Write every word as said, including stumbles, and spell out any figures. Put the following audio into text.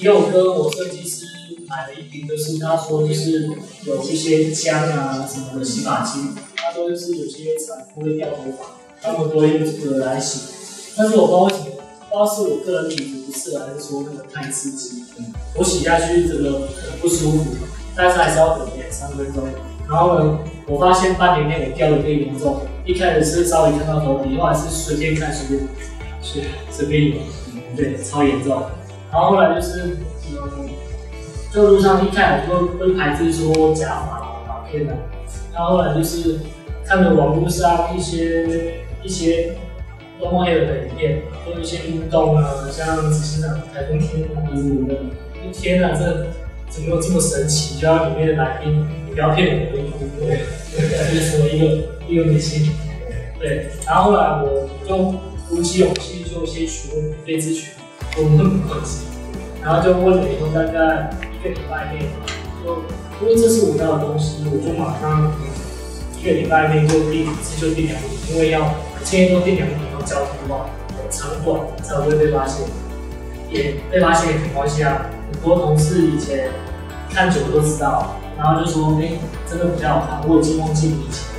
也有跟我设计师买了一瓶，就是他说就是有一些枪啊什么的洗发精，他说就是有些产妇会掉头发，他们都会用这个来洗。但是我不知道为什么，不知道是我个人体质不适，还是说那个太刺激，我洗下去这个很不舒服，但是还是要等两三分钟。然后呢，我发现半年内我掉的更严重，一开始是稍微看到头皮，后来是随便看随便随随便用，对，超严重。然后后来就是，嗯，就路上一看，就会牌子说假发、啊、片的、啊。然后后来就是看了网络上一些一些动漫类的影片，还有一些运动啊，像执行长台风天啊，五五的，一天啊，这怎么这么神奇？就像里面的来宾，你不要骗我，我对，对，就是成为一个一个明星。对，然后后来我就鼓起勇气，就先询问免费咨询。我问问题，然后就问了以后，大概一个礼拜内，就因为这是我要的东西，我就马上一个礼拜内就订一次，就订两年，因为要现在都订两年要交通啊，长短才不会被发现，也被发现也没关系啊。很多同事以前看久了都知道，然后就说，哎、欸，真的比较好看，我已经忘记以前